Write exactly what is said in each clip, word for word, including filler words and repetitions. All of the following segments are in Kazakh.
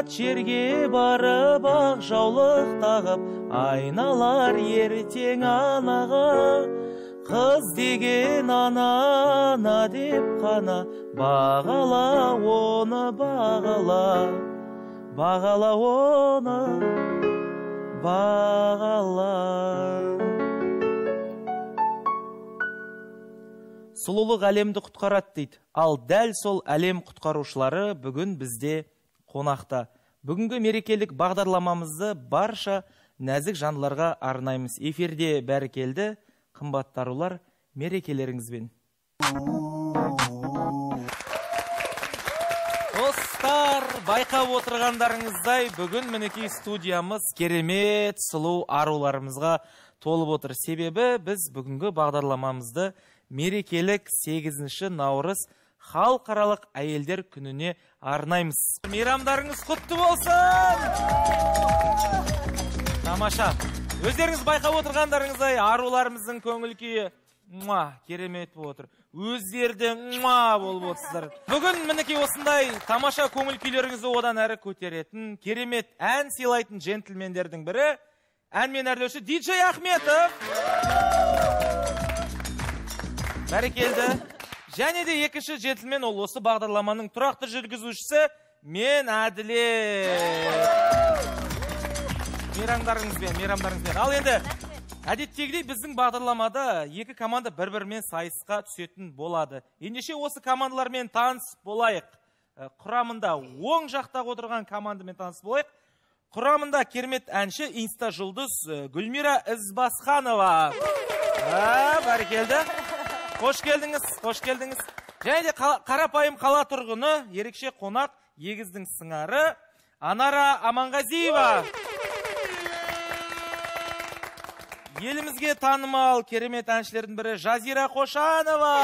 ат жерге барып, ақ жаулық тағып, айналар ертең анаға. Қыз деген ана, ана деп қана, бағала оны, бағала, бағала оны, бағала. Сұлулық әлемді құтқарады дейді. Ал дәл сол әлем құтқарушылары бүгін бізде қонақта. Бүгінгі мерекелік бағдарламамызды барша нәзік жандыларға арнаймыз. Эфирде бәрі келді, қымбатты арулар, мерекелеріңізбен. Достар, байқап отырғандарыңыздай, бүгін мінекей студиямыз керемет сұлу аруларымызға толып отыр. Себебі біз бүгінгі бағдарламамызды мерекелік сегізінші наурыз халықаралық әйелдер күніне арнаймыз. Мейрамдарыңыз құтты болсын! Тамаша. Өздеріңіз байқап отырғандарыңыздай аруларымыздың көңіл күйі керемет болып отыр. Өздерді болып отырсыздар. Бүгін мінекей осындай тамаша көңіл күйлеріңізді одан әрі көтеретін, керемет ән сыйлайтын джентльмендердің бірі, әнмен әрлеуші Диджей Ахметов. Бәрі келді. Және де екінші жетілмен ол осы бағдарламаның тұрақты жүргізушісі мен Әділе. Мейрамдарыңызбен, мейрамдарыңызбен. Ал енді әдеттегідей біздің бағдарламада екі команда бір-бірімен сайысқа түсетін болады. Ендеше осы командалармен таныс болайық. Құрамында оң жақтағы отырған командамен таныс болайық. Құрамында кермет әнші инста жұлдыз Гулмира Избаскханова. Бәрі келді. Қош келдіңіз, қош келдіңіз. Және де қарапайым қала тұрғыны, ерекше қонақ, егіздің сыңары, Анара Аманғазиева. Елімізге танымал керемет әншілердің бірі Зhазира Қошанова.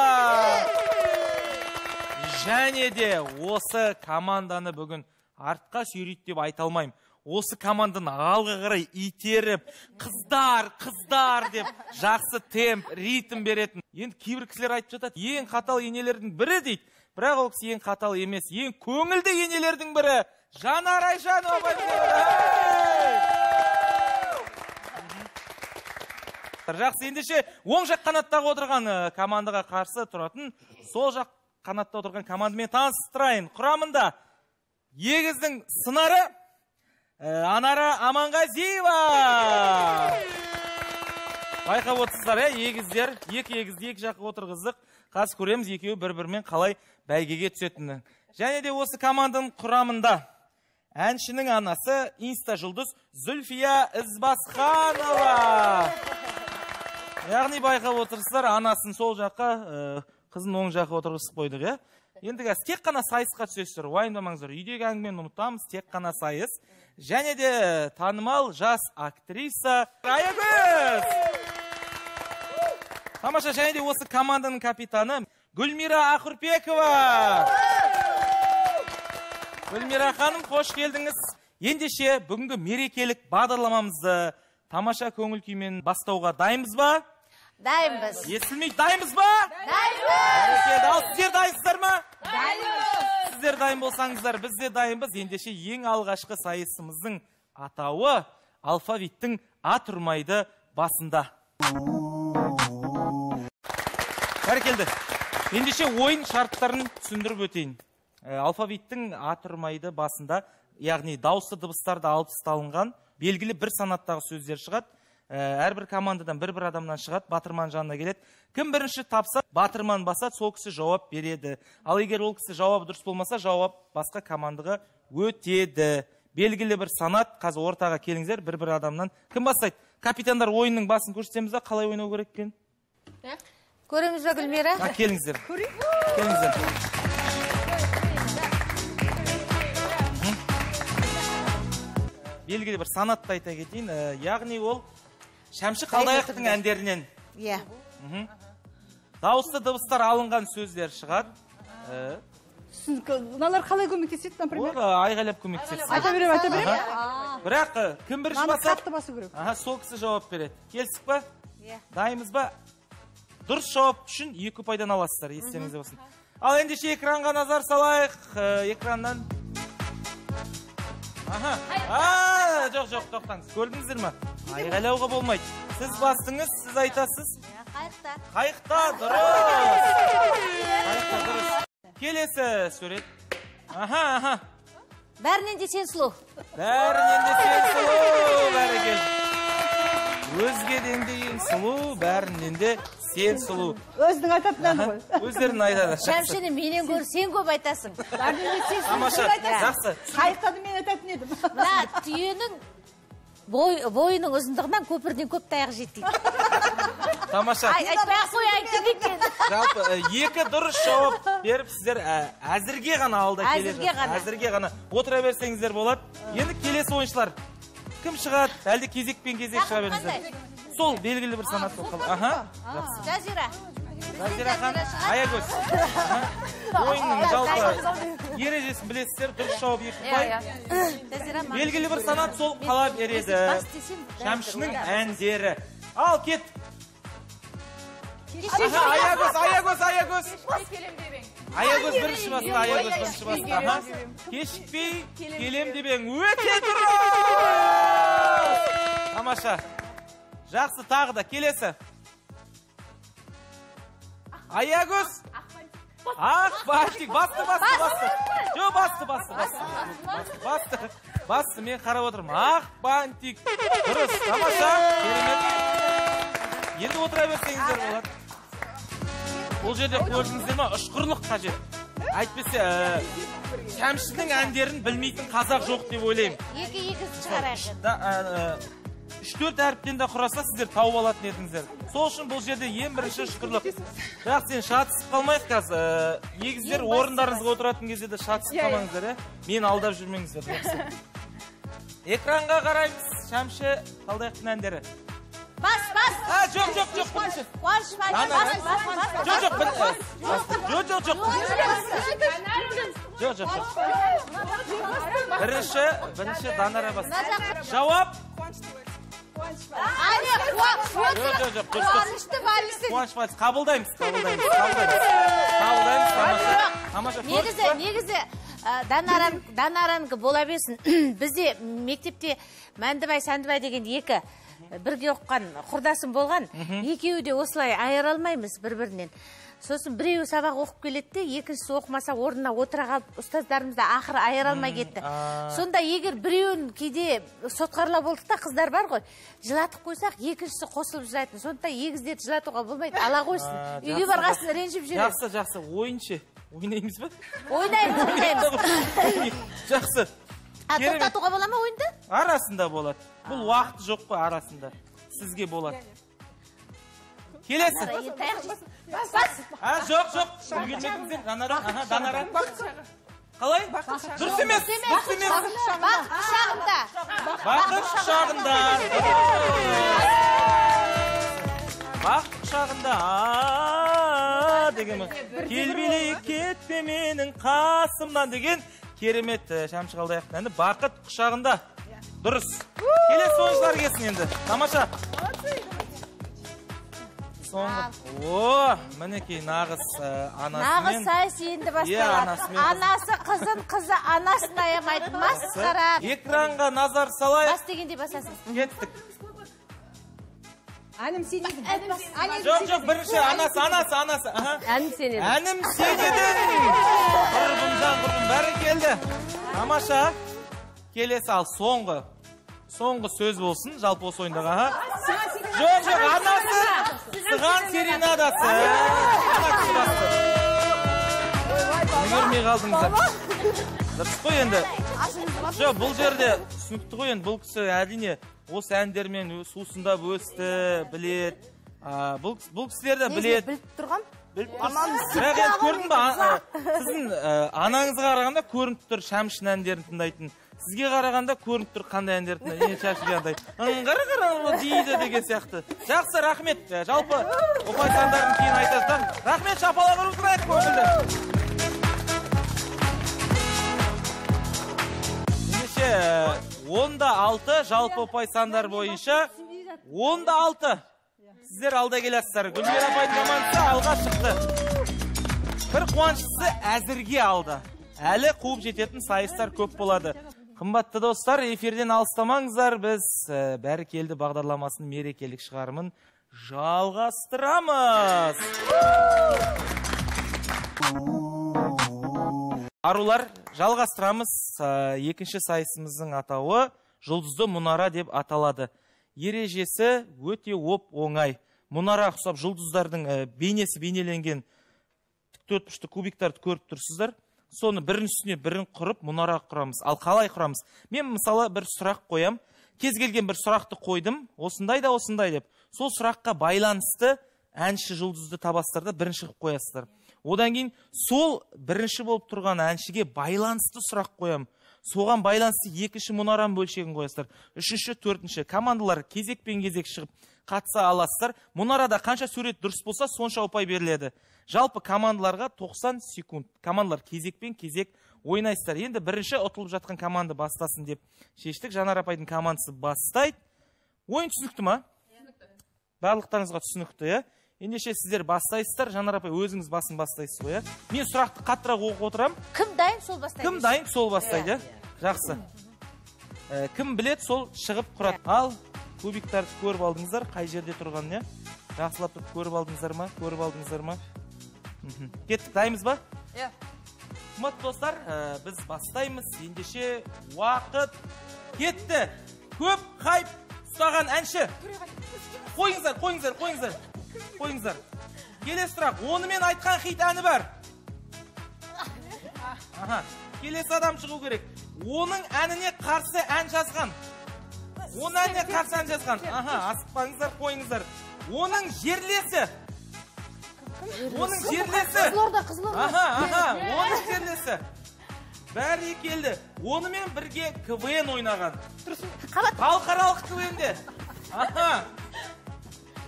Және де осы команданы бүгін артқа сүйрейді деп айта алмаймын. Осы команданы алға қарай итеріп, қыздар, қыздар деп жақсы темп, ритм беретін. Енді кейбір кісілер айтып жатады, ең қатал енелердің бірі дейді. Бірақ ол кісі ең қатал емес, ең көңілді енелердің бірі Zhanar Aizhanова. Жақсы, ендеше оң жақ қанаттағы отырған командаға қарсы тұратын, сол жақ қанатта отырған командамен таныстырайын. Құрамында егіздің сынары Анара Аманғазиева. Байқап отырсыздар, егіздер, екі егізді екі жаққа отырғыздық. Қазір көреміз екеуі бір-бірімен қалай бәйгеге түсетіні. Және де осы команданың құрамында әншінің анасы инста жұлдыз Зульфия Ізбасханова. Яғни байқап отырсыздар, анасын сол жаққа, қызын оң жаққа отырғызып қойдық, иә? Енді қазір тек қана сайысқа түсесіздер, уайымдамаңыздар. Үйдегі әңгімені ұмытамыз, тек қана сайыс. Және де танымал жас актриса Аягөз. Тамаша, және де осы команданың капитаны Гүлмира Ақүрпекова. Гүлмира ханым, қош келдіңіз. Ендеше бүгінгі мерекелік бағдарламамызды тамаша көңіл күймен бастауға дайынбыз ба? Дайынбыз. Естілмей, дайынбыз ба? Дайынбыз. Ал сіздер дайынсыздар ма? Дайынбыз. Сіздер дайын болсаңыздар, біз де дайынбыз. Ендеше ең алғашқы сайысымыздың атауы алфавиттің а тұрмайды басында. Бәрі келді. Ендеше ойын шарттарын түсіндіріп өтейін. Алфавиттің а тұрмайды басында, яғни дауысты дыбыстарда алып тасталынған белгілі бір санаттағы сөздер шығады. Әрбір командадан бір-бір адамнан шығады, батырман жанына келеді. Кім бірінші тапса, батырман баса, сол кісі жауап береді. Ал егер ол кісі жауап дұрыс болмаса, жауап басқа командаға өтеді. Белгілі бір санат, қазір ортаға келіңіздер, бір-бір адамнан. Кім бастайды? Капитандар, ойынның басын көрсетеміз бе, қалай ойнау керек екен? Көреміз бе, Гүлмира? Келіңіздер. Келіңіздер. Белгілі бір санатты айта кетейін, яғни ол Shamshу қалдаяқтың әндерінен. Иә. Дауысты дыбыстар алынған сөздер шығады. Бұналар қалай көмектеседі, например? Айғайлап көмектеседі. Айта берем, айта берем. Бірақ кім бірінші басады? Сол кісі жауап береді. Келсік па? Дайымыз ба? Дұрыс жауап үшін екі пайдан аласыздар, естеріңізде болсын. Ал ендеше экранға назар салайық. Экраннан Aha. Aa, жоқ, жоқ, тоқтаңыз. Көрдіңіздер ме? Айғайлауға болмайды. Сіз бастыңыз, сіз айтасыз. Қайықта. Қайықта, дұрыс. Қайықта, дұрыс. Келесі сурет. Аха, аха. Бәрінен де сен сұлу. Бәрінен де сен сұлу. Бәрі келді. Өзгеден дейін сұлу, бәрінен де сен сұлу. Өздің айтатынан ғой. Өздерін айтады. Шамшыны менен көр, сен көп айтасың. Бәрінен де сен сұлу айтасың. Жақсы. Қайықтады мен айтатын едім. Мына түйенің бойының ұзындығынан көпірден көп таяқ жетпейді. Тамаша. Айтпай қой айтып екен. Жалпы екі дұрыс жауап беріп сіздер әзірге ғана алда келеді. Әзірге ғана. Отыра берсеңіздер болады. Енді келесі ойыншылар кім шығады? Әлде кезекпен кезек шыға беріңіздер. Сол белгілі бір санат болып қалды. Аха. Жазира. Зазира ханым, аягөз. Ойынның жалпы ережесін білесіздер, дұрыс жауап етпей. Белгілі бір санат сол қалап ереді. Шамшының әндері. Ал кет. Аягөз, аягөз, аягөз. Аягөз бірінші басты, аягөз бірінші басты. Кешікпей келем дебең. Өте дұрыс. Тамаша. Жақсы, тағы да келесі. Аягөз. Ақ бантик. Басты, басты, басты. Жо, басты, басты, басты. Басты, басты, мен қарап отырым. Ақ бантик. Дұрыс, тамаша, керемет. Енді отыра берсеңіздер болады. Бұл жерде көрдіңіздер ме? Ұшқырлық қажет. Айтпесе, Шамшының әндерін білмейтін қазақ жоқ деп ойлаймын. Екі-екісі шығарайық. үш төрт әріптен де құраса, сіздер тауып алатын едіңіздер. Сол үшін бұл жерде ең бірінші шүкірлік. Бірақ сен шатысып қалмайық қазір. Егіздер орындарыңызға отыратын кезде де шатысып қалмаңыздар. Мен алдап жүрмеңіздер. Экранға қараймыз. Шамшы қалдаяқтың әндері. Бас, бас! Жоқ, жоқ, жоқ, бірінші. Қуаныш, бас, бас, бас. Жоқ, жоқ, жоқ, жоқ, жоқ. Жоқ, жоқ, жоқ. Бірінші, бірінші Данара бас. Жауап. Қуаныш вальсі қабылдаймыз. Негізі Данаранікі бола берсін. Бізде мектепте Мәндібай, Сәндібай деген екі бірге оққан құрдасым болған. Екеуі де осылай айыра алмаймыз бір-бірінен. Сосын біреуі сабақ оқып келетті, екіншісі оқымаса орнына отыра қалып, ұстаздарымызда ақыры айыра алмай кетті. Сонда егер біреуін кейде сотқарлап болдық та қыздар бар ғой, жылатып қойсақ, екіншісі қосылып жылайтын. Сонда егіздерді жылатуға болмайды, ала қойсын. Үйге барғасын, ренжіп жүреді. Жақсы, жақсы, ойыншы. Ойнаймыз ба? Ойнаймыз, ойнаймыз. Жақсы. Тоқтатуға бола ма ойынды? Арасында болады. Бұл уақыт жоқ па арасында. Сізге болады. Келесі. Жоқ, жоқ. Үлгенмекіңізден Данаран. Қалай? Дұрыс емес. Дұрыс емес. Бақыт құшағында. Бақыт құшағында. Бақыт құшағында. Деген келбелей кетпе менің қасымнан деген керемет Шамшы қалдаяқтың әнді. Бақыт құшағында. Дұрыс. Келесі ойыншылар келсін енді. Тамаша. О, мінекей нағыз анасымен. Нағыз сайсы енді басталады. Анасы қызын, қызы анасын аямайды. Масқара. Экранға назар салайық. Бас дегенде басасыз. Кеттік. Әнім сен едің. Жоқ, жоқ, бірінші. Анасы, анасы, анасы. Әнім сен едің. Әнім сен едің. Құрбым, жан, құрбым. Бәрі келді. Тамаша. Келесі ал соңғы. Соңғы сөз болсын. Жалпы осы ойындағы. Жоқ, жоқ, анасы. Сыған серенадасы. Мүгірмей қалдыңыздар. Дұрыс қой енді. Жоқ, бұл жерде түсінікті қой енді. Бұл кісі әдіне осы әндермен сусында бөсті, білет. Бұл кісілерді білет. Біліп тұрған? Біліп тұрған. Бірақ енді көрдің ба? Сіздің анаңызға қарағанда көрініп тұр Шамшының әндерін тыңдайтын. Сізге қарағанда көрініп тұр қандай әндердің ең шашылған дайды. Қара-қарарлы дейді деген сияқты. Жақсы, рахмет. Жалпы, ұпай сандарын кейін айтасыздан. Рахмет, шапалағыр ұтырайық көңілді. Ендеше, онда алты, жалпы ұпай сандар бойынша. онда алты. Сіздер алда келесіздер. Гүлмира апайдың командасы алға шықты. Бір қуаныштысы әзірге алда. Әлі қуып жететін сайыстар көп болады. Қымбатты достар, эфирден алыстамаңыздар, біз бәрі келді бағдарламасын мерекелік шығарымын жалғастырамыз. Арулар, жалғастырамыз. Екінші сайысымыздың атауы жұлдызды мұнара деп аталады. Ережесі өте оп оңай. Мұнара құсап жұлдыздардың бейнесі бейнеленген тіктөт пішті кубиктарды көріп тұрсыздар. Соны бірін үстіне бірін құрып мұнара құрамыз. Ал қалай құрамыз? Мен мысалы бір сұрақ қоям. Кез келген бір сұрақты қойдым. Осындай да осындай деп. Сол сұраққа байланысты әнші жұлдызды табастарда бірінші қоясыздар. Одан кейін сол бірінші болып тұрған әншіге байланысты сұрақ қоям. Соған байланысты екінші мұнаран бөлшегін қоясыздар. Үшінші, төртінші командалар кезекпен кезек шығып қатса аласыздар. Мұнарада қанша сурет дұрыс болса, сонша ұпай беріледі. Жалпы командаларға тоқсан секунд. Командалар кезекпен кезек ойнайсыздар. Енді бірінші ұтылып жатқан команды бастасын деп шештік. Жанар апайдың командасы бастайды. Ойын түсінікті ма? Барлықтарыңызға түсінікті. Ендеше сіздер бастайсыздар. Жанар апай, өзіңіз басын бастайсыз ғой. Мен сұрақты қаттырақ оқып отырам. Кім дайын, сол бастайды. Кім дайын, сол бастайды. Жақсы. Кім білет, сол шығып құрат. Ал кубиктарды көріп алдыңыздар, қай жерде тұрғанын? Жақсылап тұрып көріп алдыңыздар ма? Көріп алдыңыздар ма? Кеттік, дайымыз ба? Иә. Қымбатты достар, біз бастаймыз. Ендеше уақыт кетті. Көп хайп ұстаған әнші. Қойыңыздар, қойыңыздар, қойыңыздар. Қойыңыздар. Келесі сұрақ. Онымен айтқан хит әні бар. Аха. Келесі адам шығу керек. Оның әніне қарсы ән жазған. Оның әніне қарсы ән жазған. Аха, асықпаңыздар, қойыңыздар. Оның жерлесі. Оның жерлесі. Қызылорда, Қызылорда. Аха, аха, оның жерлесі. Бәри келді. Онымен бірге КВН ойнаған. Халықаралық КВН-де. Аха.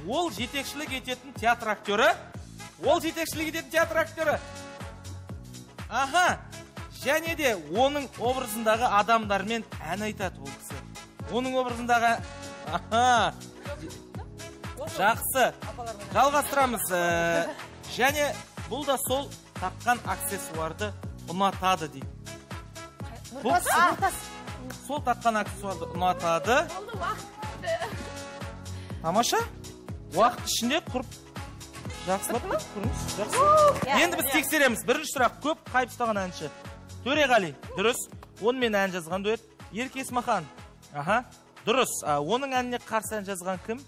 Ол жетекшілік ететін театр актері. Ол жетекшілік ететін театр актері. Аха. Және де оның образындағы адамдармен ән айтады ол кісі. Оның образындағы... Аха. Жақсы. Жалғастырамыз. Және бұл да сол таққан аксессуарды ұнатады дейді. Сол таққан аксессуарды ұнатады. Тамаша. Уақыт ішінде құрып. Жақсылап құрыңыз. Жақсы. Енді біз тексереміз. Бірінші сұрақ. Көп хайп ұстаған әнші. Төреғали. Дұрыс. Онымен ән жазған дуэт. Еркес Махан. Аха. Дұрыс. Оның әніне қарсы ән жазған кім?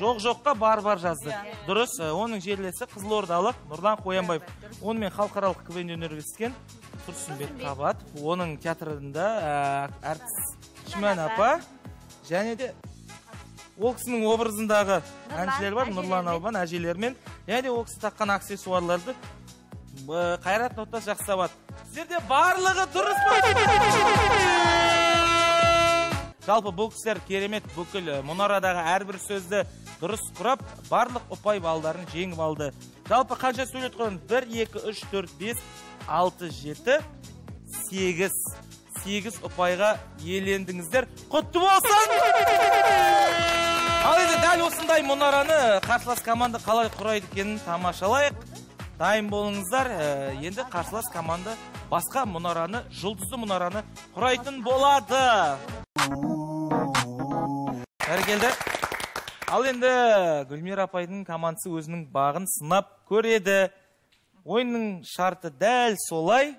Жоқ-жоққа бар-бар жазды. Дұрыс, оның жерлесі Қызылордалық Нұрлан Қоянбаев. Онымен халықаралық КВН-де өнерлескен Тұрсынбек Қабат. Оның театрында әртіс Шман апа. Және де ол кісінің образындағы әншілер бар, Нұрлан Албан әжелермен. Және де ол кісі таққан аксессуарларды Қайрат Нұртас жақсы табады. Сіздерде барлығы дұрыс болды. Жалпы бұл кісілер керемет бүкіл мұнарадағы әрбір сөзді дұрыс құрап, барлық ұпай балдарын жеңіп алды. Жалпы қанша сөйлет қойын? бір, екі, үш, төрт, бес, алты, жеті, сегіз. сегіз ұпайға елендіңіздер. Құтты болсын! Ал енді дәл осындай мұнараны қарсылас команда қалай құрайды екенін тамашалайық. Дайын болыңыздар, енді қарсылас команда басқа мұнараны, жұлдызды мұнараны құрайтын болады. Бәрі келді. Ал енді Гүлмира апайдың командасы өзінің бағын сынап көреді. Ойынның шарты дәл солай.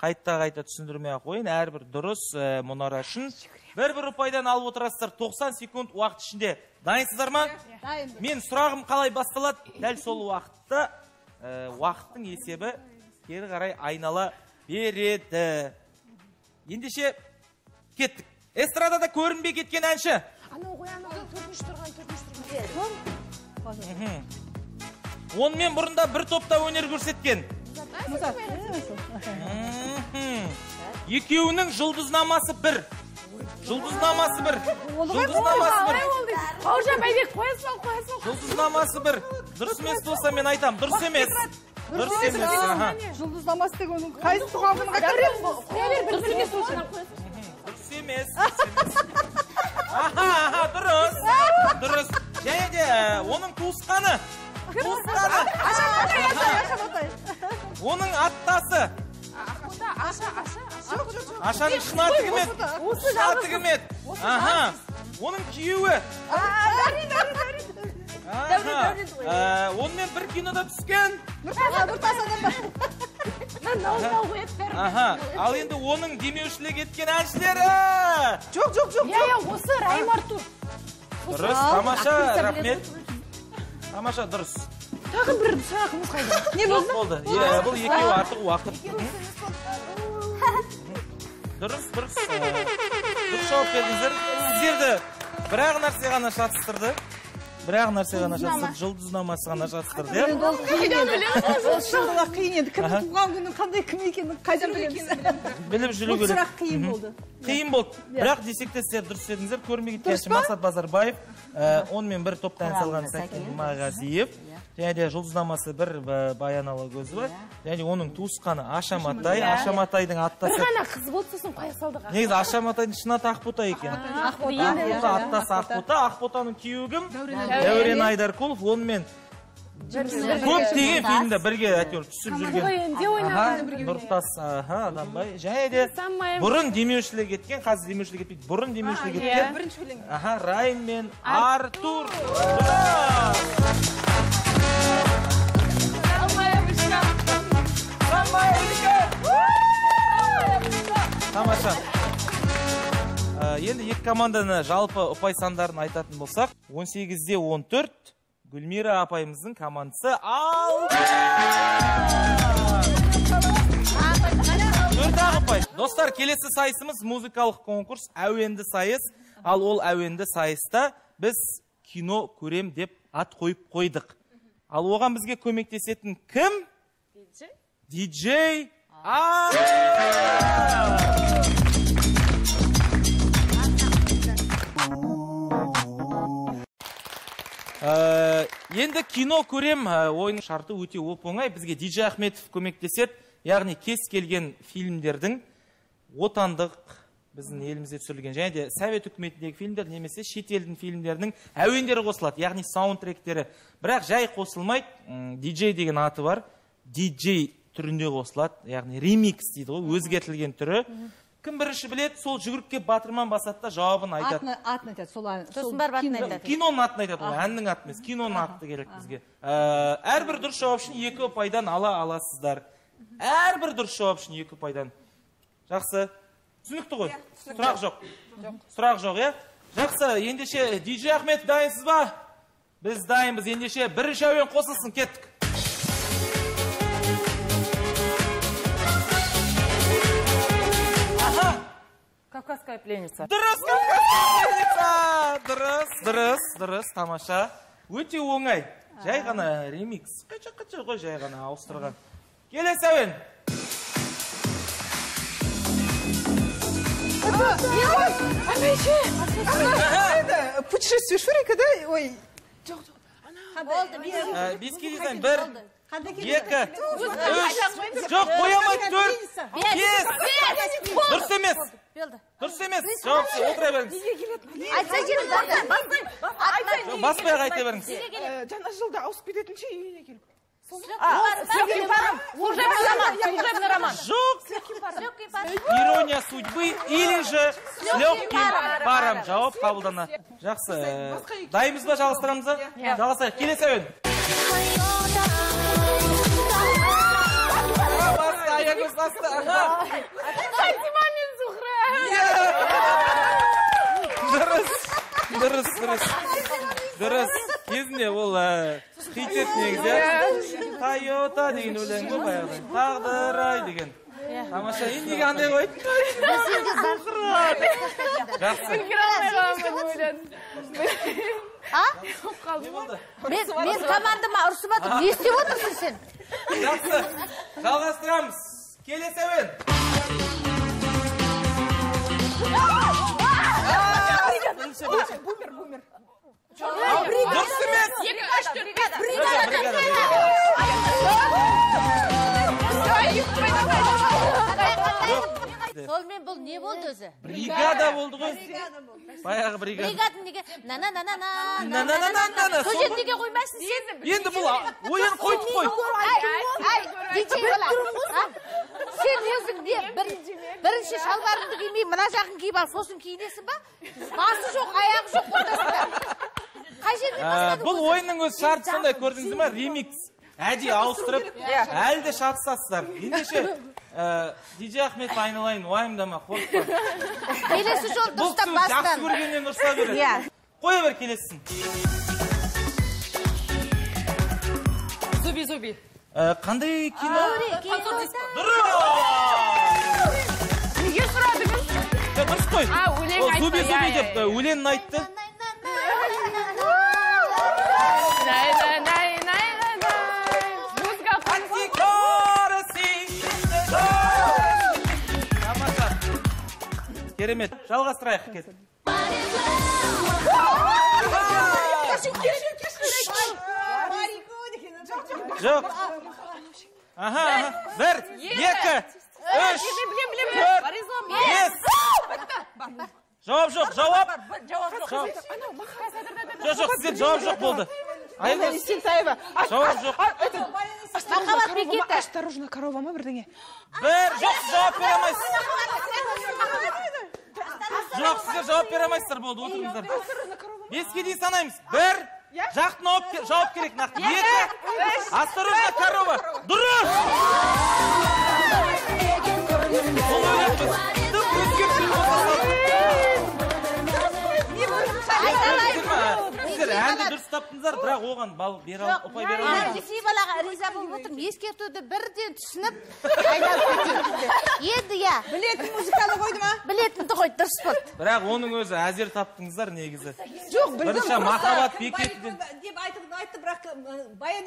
Қайта-қайта түсіндірмей-ақ ойын. Әрбір дұрыс мұнара үшін. Бір-бір ұпайдан алып отырасыздар. тоқсан секунд уақыт ішінде. Дайынсыздар ма? Мен сұрағым қалай басталады? Дәл сол уақытта уақыттың есебі кері қарай айнала береді. Ендеше кеттік. Эстрадада көрінбей кеткен әнші. Онымен бұрында бір топта өнер көрсеткен. Екеуінің жұлдызнамасы бір. Жұлдызнамасы бір. Жұлдызнамасы бір. Жұлдызнамасы бір. Дұрыс емес болса мен айтам. Дұрыс емес. Дұрыс емес. Жұлдызнамасы тек оның қайсы тұғамын. Дұрыс емес болса. Дұрыс емес. Аха, дұрыс. Дұрыс. Және де оның туысқаны. Туысқаны. Аша Батай. Оның аттасы. Аша, аша, аша. Ашаны шыматы кімет, шаты кімет. Аха, оның күйеуі. Дәрі, дәрі, дәрі. Онымен бір кинода түскен. Ал енді оның демеушілік еткен әншілері. Жоқ, жоқ, жоқ. Я, я, осы Райым Артур. Дұрыс, тамаша, рахмет. Тамаша, дұрыс. Тағы бір сұрақымыз қайда. Не болды? Бұл екеу артық уақыт. Дұрыс, дұрыс. Дұрыс шауып келдіңіздер. Сіздерді бірақ нәрсе ғана шатыстырды. Бірақ нәрсе ғана жасып, жұлдызнамасы ғана жасықтырды. Ол шындыға қиын еді. Кімді туған күні қандай кім екенін қайдан білеміз. Бұл сұрақ қиын болды. Қиын болды. Бірақ десекте сіздер дұрыс едіңіздер. Көрмеге кетші Мақсат Базарбаев, онымен бір топтан салған Сәкен Мағазиев. Және жұлдызнамасы бір баяналы көзі бар. Және оның туысқаны Ашаматай. Ашаматайдың аттасы. Бір ғана қыз болды, сосын қая салдыға. Негіз Ашаматайдың шынаты Ақбота екен. Ақбота аттасы Ақбота. Ақботаның күйеуім Дәурен Айдарқұлов. Онымен көп деген фильмді бірге түсіп жүрген. Нұртас Адамбай. Және де бұрын демеушілік еткен, қазір демеушілік етпейді. Бұрын демеушілік еткен Райым мен Артур. Тамаша. Енді екі команданы жалпы ұпай сандарын айтатын болсақ, он сегізде он төрт Гүлмира апайымыздың командасы алты. Достар, келесі сайысымыз музыкалық конкурс, әуенді сайыс. Ал ол әуенді сайыста біз кино көрем деп ат қойып қойдық. Ал оған бізге көмектесетін кім? Диджей Aqürpekova. Енді кино көрем ойының шарты өте оп-оңай. Бізге Диджей Ахметов көмектеседі. Яғни кез келген фильмдердің отандық біздің елімізде түсірілген және де совет үкіметіндегі фильмдер немесе шетелдің фильмдерінің әуендері қосылады, яғни саундтректері. Бірақ жай қосылмайды, диджей деген аты бар. Диджей түрінде қосылады, яғни ремикс дейді ғой, өзгертілген түрі. Кім бірінші біледі, сол жүгіріп кеп батырман басатта жауабын айтады. Атын айтады, сол атын. Киноның атын айтады, әннің атын емес, киноның аты керек бізге. Әрбір дұрыс жауап үшін екі пайдан ала аласыздар. Әрбір дұрыс жауап үшін екі пайдан. Жақсы. Түсінікті ғой? Сұрақ жоқ. Сұрақ жоқ, е? Жақсы, ендеше Диджей Ахметов дайынсыз ба? Біз дайынбыз, ендеше бірінші әуен қосылсын, кеттік. Кавказская пленница. Дұрыс, Кавказская пленница! Дұрыс, дұрыс, дұрыс, тамаша. Өте оңай. Жай ғана ремикс. Қача-қача ғой жай ғана ауыстырған. Келесі әуен. Дұрыс емес. Дұрыс емес. Жауапсыз отыра беріңіз. Баспай қайта беріңіз. Жаңа жылда ауысып кететінші үйіне келіп. Слегкий паром. Жоқ. Ирония судьбы или же с легким паром. Жауап қабылданады. Жақсы. Дайымыз ба, жалғастырамыз ба? Жалғастырайық. Келесі әуен. Басты, аягөз басты. Фатимамен Зухра. Дұрыс, дұрыс, дұрыс. Дұрыс. Кезінде ол хитет негізі. Тойота деген өлең ғой баяғыдан. Тағдырай деген. Тамаша, ендіге андай қойды. Жақсы. Мен командыма ұрсымадым. Не істеп отырсың сен? Жақсы. Жалғастырамыз. Келесі әуен. Бумер, бумер. Дұрыс емес. Бригада. Бригада. Солмен бұл не болды өзі? Бригада болды ғой. Баяғы бригада. Бригада неге? На-на-на-на-на. На-на-на-на-на. Сол жер неге қоймайсың сен? Енді бұл ойын қойып қой. Ай, ай, ай. Сен өзің не? Бірін бірінші шалбарыңды кимей, мына жағын киіп ал, сосын киінесің ба? Басы жоқ, аяғы жоқ, ортасында. Қай жерден бастадың? Бұл ойынның өз шарты сондай, көрдіңіз ме? Ремикс. Әдей ауыстырып, әлде шатысасыздар. Ендеше, Диджей Ахметов айналайын, уайымдама, қорықпа. Келесі жол дұрыстап бастан. Бұл күні жақсы көргеннен ұрса береді. Қоя бер келесісін. Зуби-зуби. Қандай кино? Дұрыс! Неге сұрадыңыз? Дұрыс қой. Зуби-зуби деп өлеңін айтты. Керемет. Жалғастырайық кет. Жоқ. Аха, бір, екі, үш, төрт, бес. Жауап жоқ, жауап. Жоқ, жоқ, сізден жауап жоқ болды. Жауап жоқ. Махаббат бекеті. Осторожно, корова ма бірдеңе? Бір, жоқ, жауап бере алмайсыз. Жоқ, сіздер жауап бере алмайсыздар болды, отырыңыздар. Беске дейін санаймыз. Бір, жақтын жауап керек нақты. Екі, осторожно, корова. Дұрыс! Бұл өлеңбіз. Дұп өзгерші қосылады. Сіздер әнді дұрыс таптыңыздар, бірақ оған бал бер алып, ұпай бер алып. Нәркесей балаға риза болып отырмын. Ескертуді бірден түсініп айналып кетемізді. Енді я. Білетін музыканы қойды ма? Білетінді қойды, дұрыс болды. Бірақ оның өзі әзер таптыңыздар негізі. Жоқ, білдім. Бірінші махаббат бекетті. Деп айтты, бірақ баян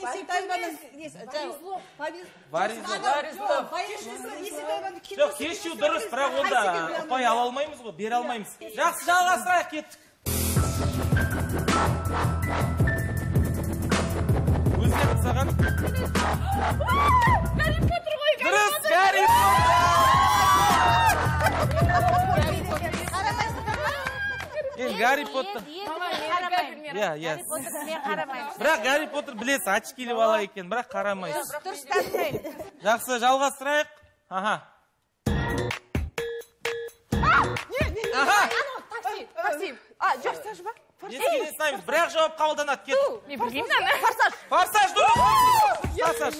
Есентаеваның... Варизлов. Жоқ, кешеу дұрыс, бірақ онда ұпай ала алмаймыз ғой, бер алмаймыз. Жақсы жалғасырақ кеттік. Өзгеріп саған. Гарри Поттер ғой, Гарри Поттер. Дұрыс, Гарри Поттер. Қарамайсыздар ма? Гарри Поттер. Бірақ Гарри Поттер білесіз, очкилі бала екен, бірақ қарамайсыз. Дұрыс, тастырайын. Жақсы, жалғастырайық. Аха. Аха. Такси. А, жоқ, тәжі ба? Ескелес наймыз, бірақ жауап қабылданат, кеттік. Мен білгеймін ана. Форсаж. Форсаж, дұрыс. Форсаж.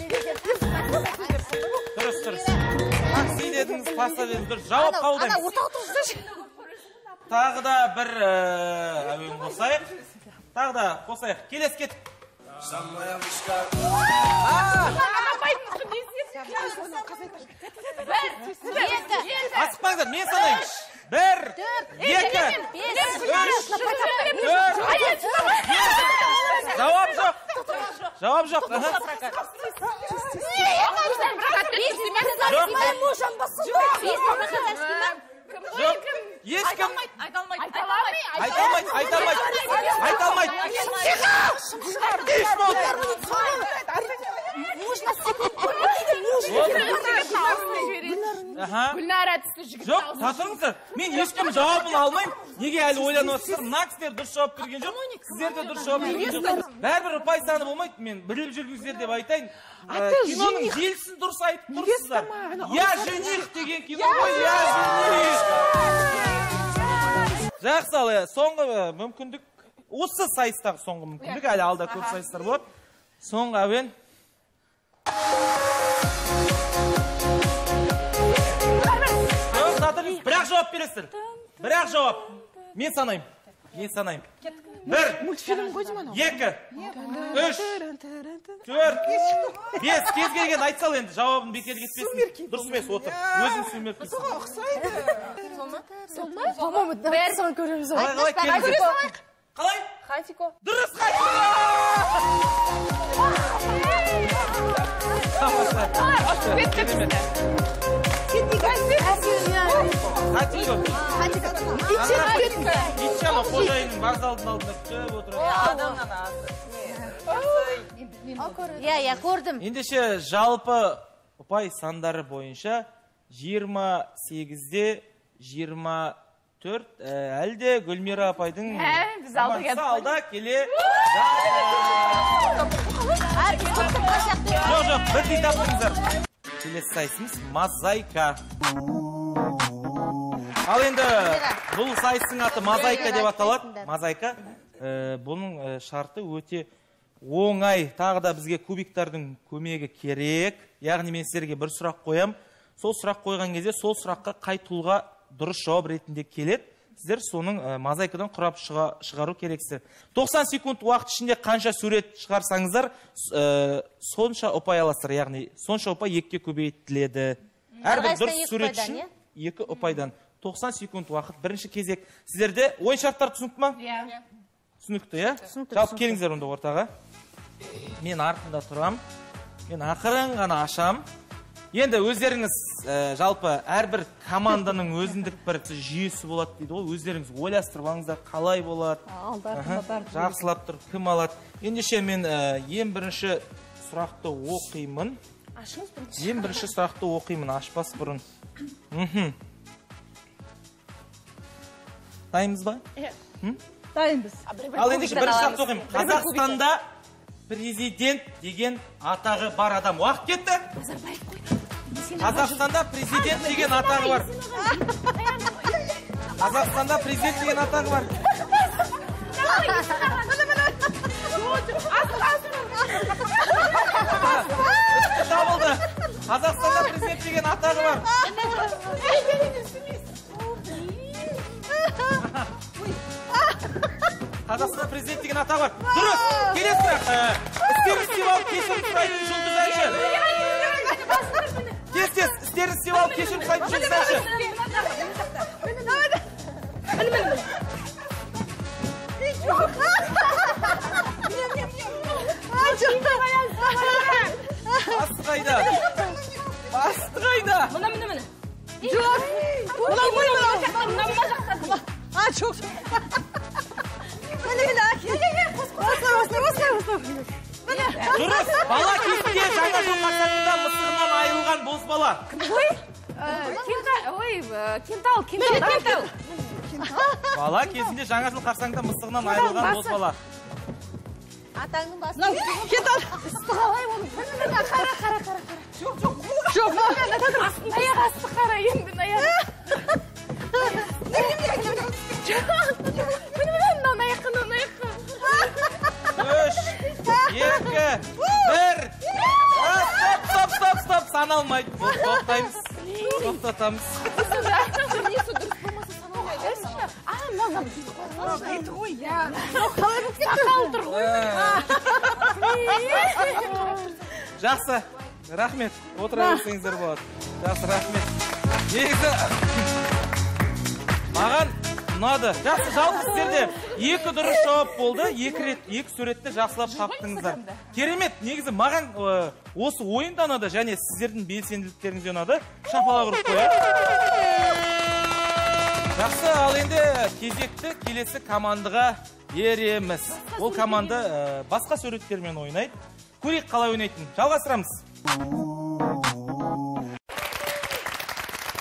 Дұрыс, дұрыс. Такси дедіңіз, форсаж дедіңіз, дұрыс. Жауап қабылдаймыз. Ана, ортақ тұрсыз. Тағы да бір әуем қосайық. Тағы да қосайық. Келес, кеттік. Анапайтын құдесіз. Асықпаңдар, мен санаймын. Бір, екі, үш, төрт, жауап жоқ, жауап жоқ. Ешкім айталмайды. Жоқ, тасырыңыздар, мен ешкім жауабын алмайым. Неге әлі ойланасыздар? Мына кісілер дұрыс жауап берген жоқ, сіздер де дұрыс жауап берген жоқ. Бәрібір ұпай саны болмайды, мен біліп жүргіңіздер деп айтайын. Киноның желісін дұрыс айтып тұрсыздар. Я Зених деген кино ғой, Я Зених. Жақсы, ал соңғы мүмкіндік, осы сайыстағы соңғы мүмкіндік, әлі алда көп сайыстар болады. Соңғы әуен. Бірақ жауап бересіздер. Бірақ жауап. Мен санайым. Мен санайым. Бір, екі, үш, төрт, бес. Кез келген айтсал енді жауабын бекер кетпесін. Дұрыс емес, отыр. Өзің сумеркесін. Соға ұқсайды. Солмай? Солмай? Бәрі соған көреміз. Қалай? Хатико. Дұрыс, Хатико. Итчама қожайының бағзалдың алдында күтіп отырады. Иә, көрдім. Ендеше жалпы ұпай сандары бойынша жиырма сегізде жиырма төрт әлде Гүлмира апайдың алда келе. Жоқ, жоқ, бірдей таптыңыздар. Келесі сайысымыз мозаика. Ал енді бұл сайыстың аты мозаика деп аталады. Мозаика. Бұның шарты өте оңай. Тағы да бізге кубиктардың көмегі керек. Яғни мен сіздерге бір сұрақ қоям. Сол сұрақ қойған кезде сол сұраққа қай тұлға дұрыс жауап ретінде келеді. Сіздер соның мозаикадан құрап шығару керексіздер. тоқсан секунд уақыт ішінде қанша сурет шығарсаңыздар, сонша ұпай аласыздар, яғни сонша ұпай екіге көбейтіледі. Әрбір дұрыс сурет үшін екі ұпайдан. тоқсан секунд уақыт, бірінші кезек. Сіздерде ойын шарттар түсінікті ма? Иә. Түсінікті, иә? Жалпы келіңіздер онда ортаға. Мен артында тұрам. Мен ақырын ғана ашам. Енді өздеріңіз жалпы әрбір команданың өзіндік бір жүйесі болады дейді ғой. Өздеріңіз ойластырып алыңыздар, қалай болады, жақсылап тұр, кім алады. Ендеше мен ең бірінші сұрақты оқимын. Ең бірінші сұрақты оқимын, ашпас бұрын. Дайынбыз ба? Дайынбіз. Ал енді бірінші сұрақты оқимын. Қазақстанда президент деген атағы бар адам. Уақыт кетті? Назарбаев. Қазақстанда президент деген атағы бар. Қазақстанда президент деген атағы бар. Табылды. Қазақстанда президент деген атағы бар. Қазақстанда президент деген атағы бар. Дұрыс. Келесі сұрақ. Істер фестиваль кесірін сұрайтын жұлдыз әнші. Тез-тез, істерін севал кешіріп қайтып жүрсінші. Басты қайда? Басты қайда? Мұна, мұна, мұна. Жоқ. Мұна, мұна, мұна. А, жоқ. Мұна, мұна. Осылай, осылай, осылай, осылай. Дұрыс, бала кезінде жаңа жыл мақсатында мысығынан айырылған боз бала. Ой, кентал, кентал. Бала кезінде жаңа жыл қарсаңда мысығынан айырылған боз бала. Атаңның басын. Кентал. Істі қалай оның. Қара, қара, қара. Жоқ, жоқ. Жоқ, жоқ. Аяқ асты қара, енді аяқ. Мынау аяққа, мынау аяққа. Үш, екі, бір. Стоп, стоп, стоп, стоп. Саналмайды. Тоқтаймыз. Тоқтатамыз. Жақсы. Рахмет. Отыра берсеңіздер болады. Жақсы, рахмет. Негізі маған ұнады. Жақсы, жалпы сіздерде екі дұрыс жауап болды, екі суретті жақсылап таптыңыздар. Керемет, негізі маған осы ойында ұнады және сіздердің белсенділіктеріңізде ұнады. Шапалақ ұрып қояйық. Жақсы, ал енді кезекті келесі командаға береміз. Ол команда басқа суреттермен ойнайды. Көрейік қалай ойнайтынын. Жалғастырамыз.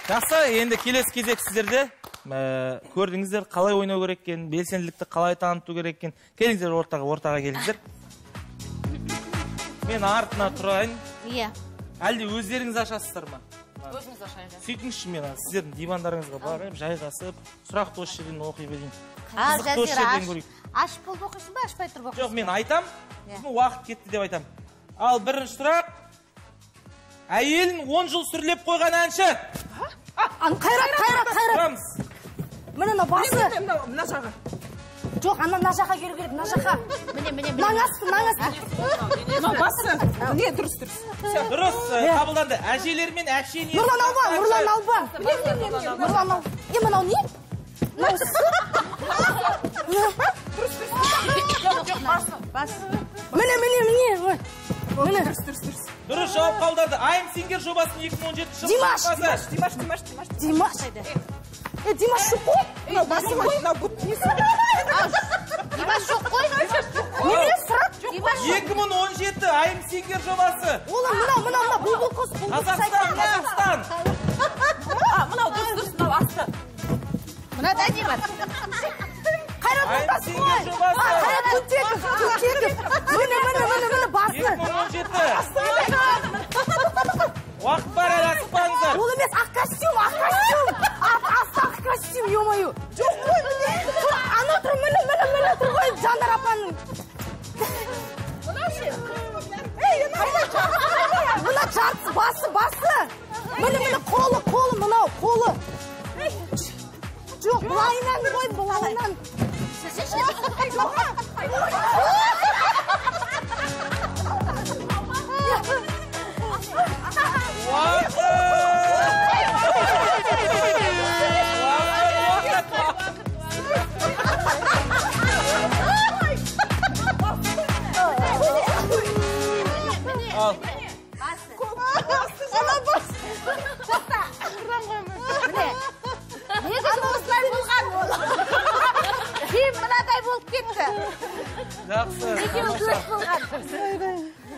Жақсы, енді келесі кезек сіздерде. Көрдіңіздер қалай ойнау керек екен, белсенділікті қалай таныту керек екен. Келіңіздер ортаға, ортаға келіңіздер. Мен артына тұрайын. Иә. Әлде өздеріңіз ашасыздар ма? Өзіміз ашайық. Сөйтіңізші мен, сіздердің дивандарыңызға барып, жайғасып, сұрақ осы жерден оқи берейін. Қызық осы жерден көрейік. Аш болып оқисың ба, ашпай тұрып оқисың ба? Жоқ, мен айтам, уақыт кетті деп айтам. Ал бірінші сұрақ. Әйелін он жыл сүрлеп қойған әнші. Қайрат, қайрат, қайрат. Мені басы. Мына жаға. Жоқ, мына жаға келу керек, мына жаға. Маңасты, маңасты. Басы. Не, дұрыс, дұрыс. Дұрыс, қабылданды. Әжелер мен әшейін. Нұрлан алба, Нұрлан алба. Нұрлан алба. Е, мынау не? Мынау сұр. Дұрыс, дұрыс. Басы. Міне, міне, міне. Міне. Дұрыс, дұрыс, дұрыс. Дұрыс, жауап қабылданды. Айым Сенгер жобасын екі мың он жетінші жылы. Димаш, Димаш жоқ қой? Димаш жоқ қой? Немен сұрат? екі мың он жеті Айым Сенгер жобасы. Олар мынау, мынау, мынау, бұл қос бұл бұл сайта. Қазақстан, Қазақстан. Мынау дұрыс-дұрыс, мынау асты. Мына да Димаш. Қайрат Көтеков. Қайрат Көтеков. Міне, міне, міне, міне, басы. екі мың он жеті. Уақыт. жартысы басы басы. Міне міне қолы қолы мынау қолы. Жоқ былайынан қой былайынан.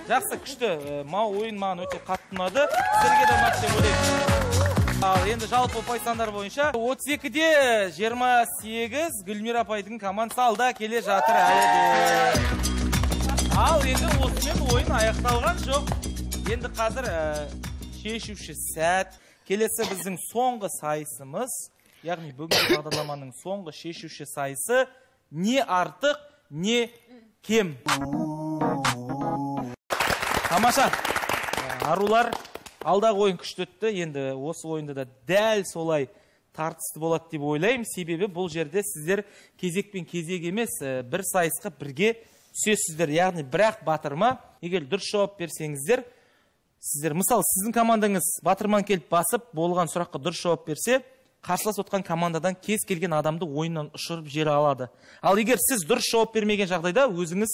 Жақсы күшті, мау ойын маған өте қаттынады, сізге де мақтап өтейін. Ал енді жалпы ұпай сандар бойынша отыз екіде жиырма сегіз Гүлмира апайдың командасы алда келе жатыр әлі. Ал енді осымен ойын аяқталған жоқ. Енді қазір шешуші сәт. Келесі біздің соңғы сайысымыз, яғни бүгінгі бағдарламаның соңғы шешуші сайысы не артық, не кем. Тамаша, арулар алдағы ойын күшті өтті. Енді осы ойында да дәл солай тартысты болады деп ойлаймын. Себебі бұл жерде сіздер кезекпен кезек емес, бір сайысқа бірге сөзсіздер. Яғни бірақ батырма, егер дұрыс жауап берсеңіздер, сіздер мысалы сіздің командаңыз батырман келіп басып, болған сұраққа дұрыс жауап берсе, қарсылас отқан командадан кез келген адамды ойыннан ұшырып жер алады. Ал егер сіз дұрыс жауап бермеген жағдайда өзіңіз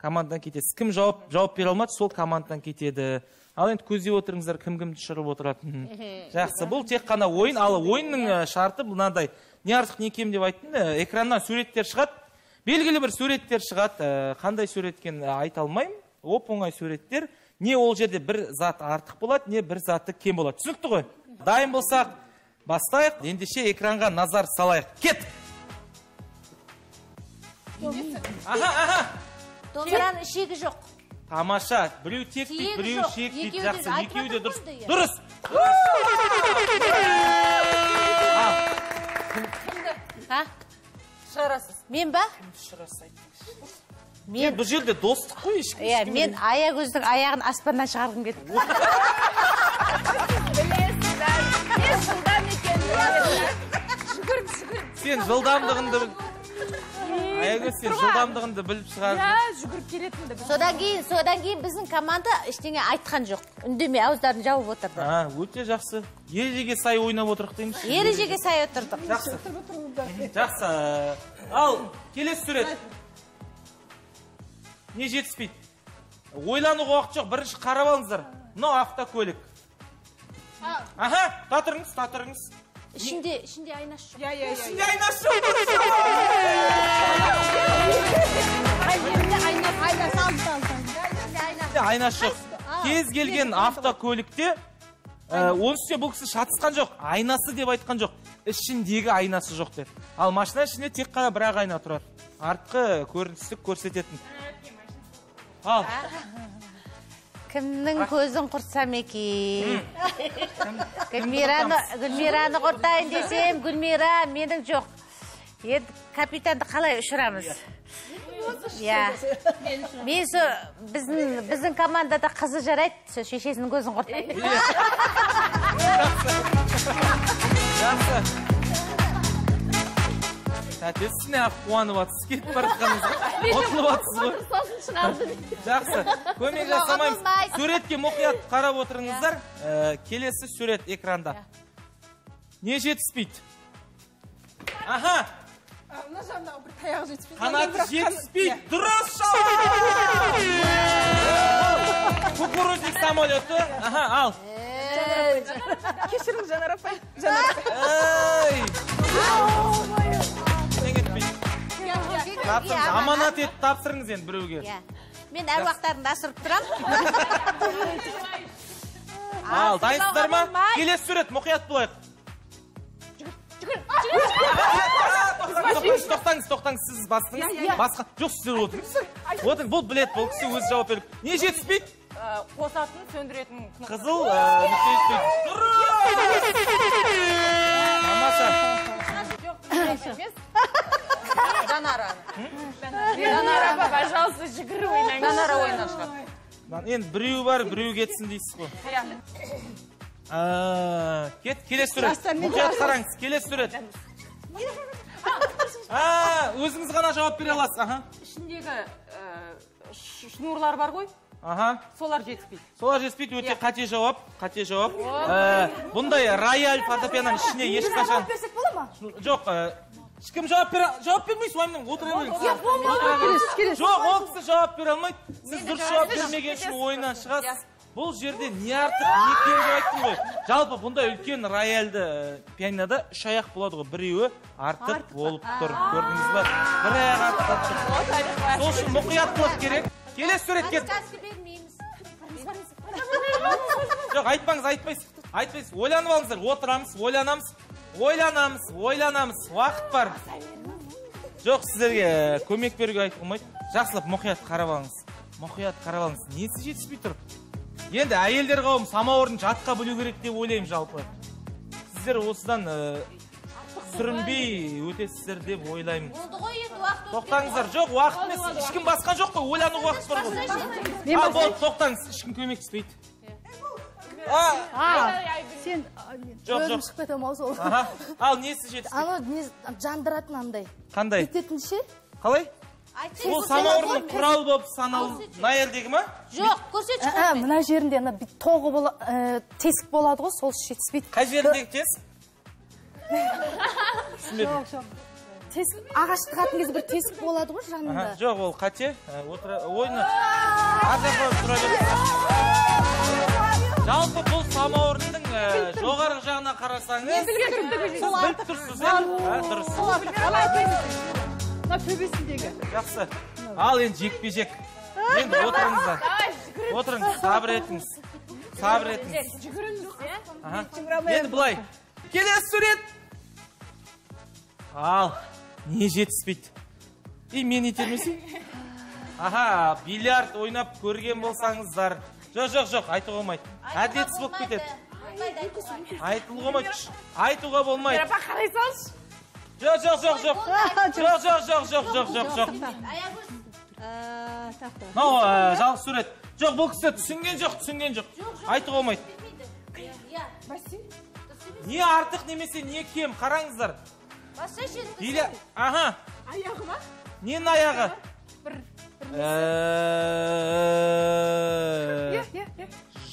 командадан кетесіз. Кім жауап, жауап бере алмады, сол командадан кетеді. Ал енді көздеп отырыңыздар, кім-кімді шырып отырады. Жақсы, бұл тек қана ойын. Ал ойынның шарты мынандай. Не артық, не кем деп айттым. Экраннан суреттер шығады. Белгілі бір суреттер шығады. Қандай суреткен айта алмаймын. Оп-оңай суреттер. Не ол жерде бір зат артық болады, не бір заты кем болады. Түсінікті ғой. Дайын болсақ, бастайық. Ендеше экранға назар салайық. Кет! Аха, аха. Шераның шегі жоқ. Тамаша, біреу тек дейді, біреу шек дейді. Жақсы, екеуі де дұрыс. Дұрыс! Шығарасыз. Мен ба? Шығарасыз айтыңыз. Мен бұл жерде достық қой ешкім. Мен аяқ өздің аяғын аспаннан шығарғым кетті. Білесіздер, мен жылдам екен. Шүгірім, шүгірім. Сен жылдамдығыңды біліп. Әйгі сен жылдамдығынды біліп шығарды. Содан кейін біздің команда іштеңе айтқан жоқ. Үндеме ауыздарын жауып отырды. Өте жақсы. Ережеге сай ойнап отырық дейміз. Ережеге сай отырдық. Жақсы. Ал, келесі сурет. Не жетіспейді? Ойлануға уақыт жоқ. Бірінші қарап алыңыздар. Мынау автокөлік. Аха, татырыңыз, татырыңыз. Şimdi şimdi aynaş şu. Ya ya ya. Şimdi aynaş şu. Aynaş aynaş aynaş altan. Şimdi aynaş şu. Kez gelgen автокөлікте onun üstüne бұл кісі шатысқан жоқ, айнасы деп айтқан жоқ. Ішіндегі айнасы жоқ деп. Ал машина ішінде тек қана бір ақ айна тұрар. Артқы көріністік көрсететін. Ал. Кімнің көзін құртсам екен? Гүлмираны құртайын десем, Гүлмира менің жоқ. Еді капитанды қалай ұшырамыз? Мен со, біздің командада қызы жарайды, со шешесінің көзін құртайды. Тәтесіне ақ қуанып атсыз, кетіп барытқаныңызға, ұтылып атсыз ғой. Жақсы, көмек жасамаймыз. Суретке мұқият қарап отырыңыздар, келесі сурет экранда. Не жетіспейді? Аха! Қанаты жетіспейді, дұрыс шау! Кукурузник самолеті, аха, ал. Кешіріңіз, Жанар апай. Ай! Аманат етіп тапсырыңыз енді біреуге. Мен әруақтарымды асырып тұрам. Ал, дайынсыздар ма? Келесі сурет, мұқият болайық. Тоқтаңыз, тоқтаңыз, сіз бастыңыз. Жоқ, сіздер отырыңыз. Бұл білет, бұл кісі өз жауап беріп. Не жетіспейді? Қосатын, сөндіретін. Қызыл, жетіспейді. Тұрыс! Амаша. Жоқ, Зонара. Зонара, пожалуйста, жигрывай на меня. Зонара ойнашка. Endi birevi var, birevi ketsin deysiz ku. Ket, kelesi surat. Muqiyat qarangsiz, kelesi surat. Ha, o'zingiz qana javob bera olasiz. Ishindagi shnurlar bor qo'y. Aha. Solar жетпейді. Solar жетпейді, өте қате жауап, қате жауап. Бұндай рояль фортепианоның ішіне ешқашан. Жауап берсек бола ма? Жоқ, ешкім жауап бере, жауап бермейсіз, ойымнан отыра беріңіз. Жоқ, ол кісі жауап бере алмайды. Сіз дұрыс жауап бермеген үшін ойынан шығасыз. Бұл жерде не артық, не кем айтып ғой. Жалпы бұндай үлкен рояльді пианинода үш аяқ болады ғой, біреуі артық болып тұр. Көрдіңіз бе? Бір аяқ артық. Сол үшін мұқияттылық керек. Келесі сурет кетті. Жоқ, айтпаңыз, айтпайсыз. Айтпайсыз. Ойланып алыңыздар. Отырамыз, ойланамыз. Ойланамыз, ойланамыз. Уақыт бар. Жоқ, сіздерге көмек беруге айтылмайды. Жақсылап мұқият қарап алыңыз. Мұқият қарап алыңыз. Несі жетіспей тұр? Енді әйелдер қауым самаурын жатқа білу керек деп ойлаймын жалпы. Сіздер осыдан сүрінбей өтесіздер деп ойлаймын. Тоқтаңыздар, жоқ, уақыт емес, ешкім басқан жоқ қой, ойлану уақыт бар ғой. А, болды, тоқтаңыз, ешкім көмек істейді. Сен өзім шықпа етім ауыз ол. Ал несі жетіспейді? Ал жандыратын андай. Қандай? Кететінші? Қалай? Бұл самаурының құрал болып саналынай әлдегі ма? Жоқ, көрсет шықпайды. Мұна жерінде тоғы тесік болады ғой, сол жетіспейді. Қай жеріндегі тесік? Жоқ, жоқ. Ағашты қатын кезі бір тесік болады ғой жанында. Жоқ, ол қате. Ойны арзақлау тұра берді. Жалпы бұл самаурындың жоғарғы жағына қарасаңыз, біліп тұрсыз, дұрыс. Жақсы. Ал енді жекпе-жек. Енді отырыңыздар. Отырыңыз, сабыр етіңіз. Сабыр етіңіз. Енді бұлай. Келесі сурет. Ал. Не жетіспейді? И, мен етермесей? Аха, бильярд ойнап көрген болсаңыздар. Жоқ, жоқ, жоқ, айтуға болмайды. Әдетсіз болып кетеді. Айтуға болмайды. Айтуға болмайды. Қарапа қарай салшы. Жоқ, жоқ, жоқ, жоқ. Жоқ, жоқ, жоқ, жоқ, жоқ, жоқ, жоқ. Нау, жалғыз сурет. Жоқ, бұл кісі түсінген жоқ, түсінген жоқ. Айтуға болмайды. Не артық немесе не кем, қараңыздар. Басқа шешін. Аха. Аяғы ма? Нен аяғы? Бір.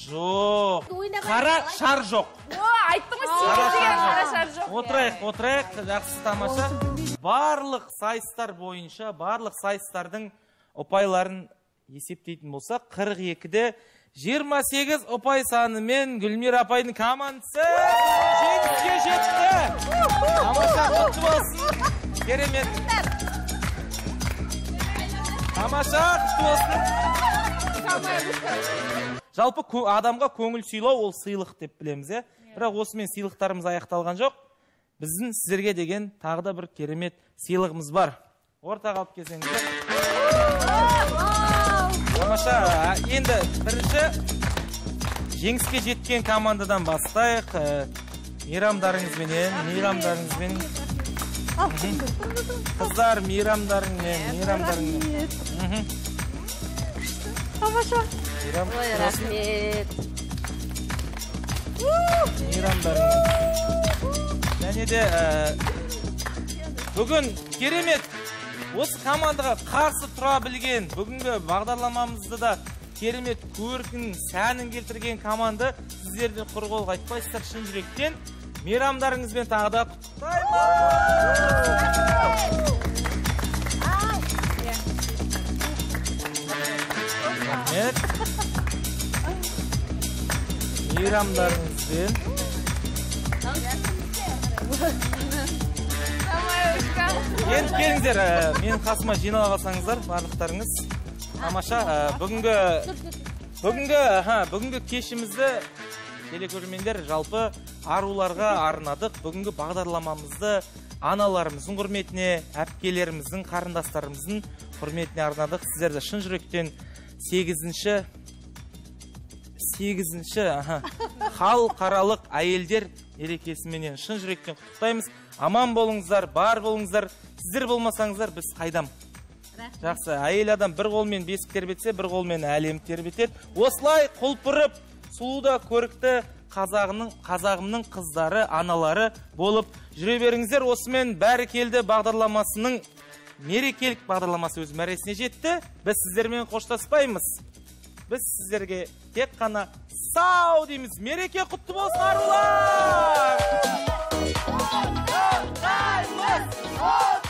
Жоқ. Қара шар жоқ. Айттыңыз сен деген қара шар жоқ. Отырайық, отырайық. Жақсы тамаша. Барлық сайыстар бойынша, барлық сайыстардың ұпайларын есептейтін болса, қырық екіде жиырма сегіз ұпай санымен Гүлмира апайдың командасы жеңіске жетті. Тамаша, құтты болсын. Керемет. Тамаша, құтты болсын. Жалпы адамға көңіл сыйлау ол сыйлық деп білеміз. Бірақ осымен сыйлықтарымыз аяқталған жоқ. Біздің сіздерге деген тағы да бір керемет сыйлығымыз бар. Ортаға алып келсеңіздер. Тамаша, енді бірінші жеңіске жеткен командадан бастайық. Мейрамдарыңызбенен, мейрамдарыңызбен. Қыздар, мейрамдарыңмен, мейрамдарыңмен. Тамаша. Ой, рахмет. Мейрамдарыңмен. Және де бүгін керемет. Осы командаға қарсы тұра білген, бүгінгі бағдарламамызды да керемет көркін, сәнін келтірген команда сіздерден құр қол қайтпайсыздар шын жүректен. Мейрамдарыңызбен тағы да құттықтаймын. Мейрамдарыңызбен. Енді келіңіздер, менің қасыма жинала қалсаңыздар, барлықтарыңыз. Тамаша, бүгінгі кешімізді телекөрермендер жалпы аруларға арнадық. Бүгінгі бағдарламамызды аналарымыздың құрметіне, әпкелеріміздің, қарындастарымыздың құрметіне арнадық. Сіздерді шын жүректен сегізінші халықаралық әйелдер мерекесімен шын жүректен құттықтаймыз. Аман болыңыздар, бар болыңыздар. Сіздер болмасаңыздар, біз қайдам? Жақсы, әйел адам бір қолмен бесік тербетсе, бір қолмен әлем тербетеді. Осылай құлпырып, сұлу да көрікті қазағымның қыздары, аналары болып жүре беріңіздер. Осымен бәрі келді бағдарламасының мерекелік бағдарламасы өз мәресіне жетті. Біз сіздермен қоштаспаймыз. Біз сіздерге тек қана сау дейміз. Мереке құтты болсын, арулар!